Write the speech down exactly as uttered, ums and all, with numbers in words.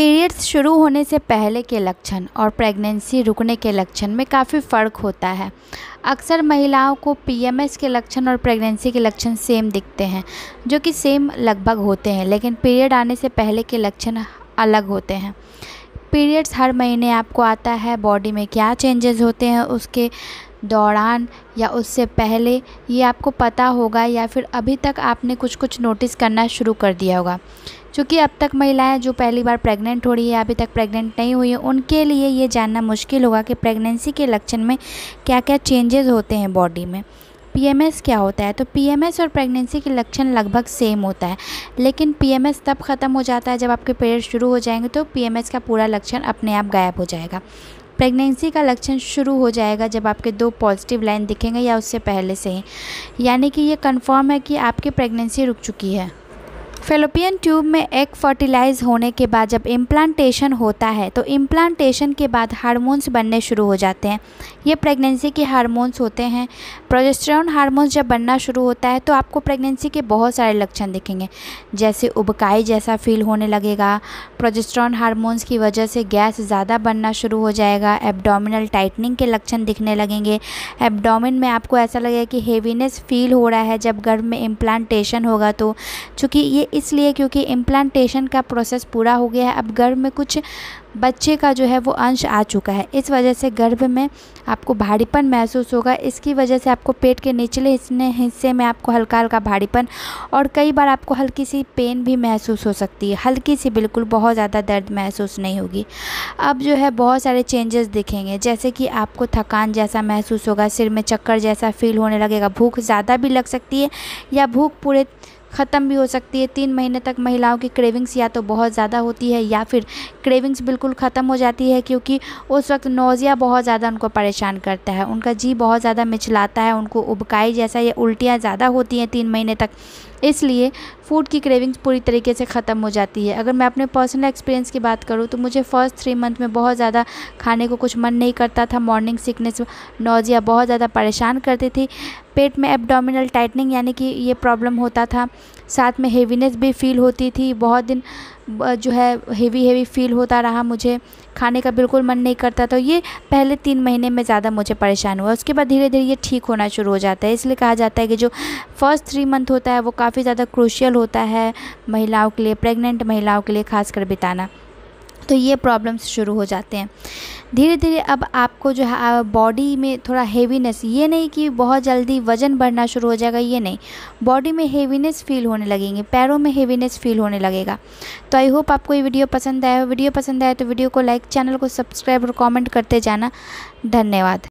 Periods शुरू होने से पहले के लक्षण और प्रेगनेंसी रुकने के लक्षण में काफ़ी फ़र्क होता है। अक्सर महिलाओं को पीएमएस के लक्षण और प्रेगनेंसी के लक्षण सेम दिखते हैं, जो कि सेम लगभग होते हैं, लेकिन पीरियड आने से पहले के लक्षण अलग होते हैं। पीरियड्स हर महीने आपको आता है, बॉडी में क्या चेंजेस होते हैं उसके दौरान या उससे पहले ये आपको पता होगा, या फिर अभी तक आपने कुछ कुछ नोटिस करना शुरू कर दिया होगा। क्योंकि अब तक महिलाएं जो पहली बार प्रेग्नेंट हो रही है, अभी तक प्रेग्नेंट नहीं हुई है, उनके लिए ये जानना मुश्किल होगा कि प्रेगनेंसी के लक्षण में क्या क्या चेंजेस होते हैं बॉडी में। पीएमएस क्या होता है? तो पीएमएस और प्रेगनेंसी के लक्षण लगभग सेम होता है, लेकिन पीएमएस तब ख़त्म हो जाता है जब आपके पीरियड शुरू हो जाएंगे, तो पीएमएस का पूरा लक्षण अपने आप गायब हो जाएगा। प्रेगनेंसी का लक्षण शुरू हो जाएगा जब आपके दो पॉजिटिव लाइन दिखेंगे या उससे पहले से ही, यानी कि ये कंफर्म है कि आपकी प्रेगनेंसी रुक चुकी है। फैलोपियन ट्यूब में एग फर्टिलाइज होने के बाद जब इम्प्लांटेशन होता है, तो इम्प्लांटेशन के बाद हार्मोन्स बनने शुरू हो जाते हैं। ये प्रेगनेंसी के हार्मोन्स होते हैं। प्रोजेस्टेरॉन हार्मोन्स जब बनना शुरू होता है तो आपको प्रेगनेंसी के बहुत सारे लक्षण दिखेंगे, जैसे उबकाई जैसा फील होने लगेगा। प्रोजेस्टेरॉन हार्मोन्स की वजह से गैस ज़्यादा बनना शुरू हो जाएगा। एब्डोमिनल टाइटनिंग के लक्षण दिखने लगेंगे। एब्डोमिन में आपको ऐसा लगेगा कि हेवीनेस फील हो रहा है जब गर्भ में इम्प्लांटेशन होगा, तो चूँकि ये इसलिए क्योंकि इम्प्लांटेशन का प्रोसेस पूरा हो गया है, अब गर्भ में कुछ बच्चे का जो है वो अंश आ चुका है। इस वजह से गर्भ में आपको भारीपन महसूस होगा। इसकी वजह से आपको पेट के निचले हिस्से में आपको हल्का हल्का भारीपन और कई बार आपको हल्की सी पेन भी महसूस हो सकती है, हल्की सी, बिल्कुल बहुत ज़्यादा दर्द महसूस नहीं होगी। अब जो है बहुत सारे चेंजेस दिखेंगे, जैसे कि आपको थकान जैसा महसूस होगा, सिर में चक्कर जैसा फील होने लगेगा, भूख ज़्यादा भी लग सकती है या भूख पूरे ख़त्म भी हो सकती है। तीन महीने तक महिलाओं की क्रेविंग्स या तो बहुत ज़्यादा होती है या फिर क्रेविंग्स बिल्कुल ख़त्म हो जाती है, क्योंकि उस वक्त नोज़िया बहुत ज़्यादा उनको परेशान करता है, उनका जी बहुत ज़्यादा मिचलाता है, उनको उबकाई जैसा या उल्टियाँ ज़्यादा होती हैं तीन महीने तक, इसलिए फूड की क्रेविंग्स पूरी तरीके से ख़त्म हो जाती है। अगर मैं अपने पर्सनल एक्सपीरियंस की बात करूँ तो मुझे फ़र्स्ट थ्री मंथ में बहुत ज़्यादा खाने को कुछ मन नहीं करता था, मॉर्निंग सिकनेस, नोज़िया बहुत ज़्यादा परेशान करती थी, पेट में एब्डोमिनल टाइटनिंग यानी कि ये प्रॉब्लम होता था, साथ में हेवीनेस भी फील होती थी। बहुत दिन जो है हेवी हेवी फील होता रहा, मुझे खाने का बिल्कुल मन नहीं करता, तो ये पहले तीन महीने में ज़्यादा मुझे परेशान हुआ। उसके बाद धीरे धीरे ये ठीक होना शुरू हो जाता है। इसलिए कहा जाता है कि जो फर्स्ट थ्री मंथ होता है वो काफ़ी ज़्यादा क्रूशियल होता है महिलाओं के लिए, प्रेग्नेंट महिलाओं के लिए खासकर बिताना। तो ये प्रॉब्लम्स शुरू हो जाते हैं धीरे धीरे। अब आपको जो है बॉडी में थोड़ा हेवीनेस, ये नहीं कि बहुत जल्दी वज़न बढ़ना शुरू हो जाएगा, ये नहीं, बॉडी में हेवीनेस फील होने लगेंगे, पैरों में हेवीनेस फील होने लगेगा। तो आई होप आपको ये वीडियो पसंद आया हो। वीडियो पसंद आया तो वीडियो को लाइक, चैनल को सब्सक्राइब और कॉमेंट करते जाना। धन्यवाद।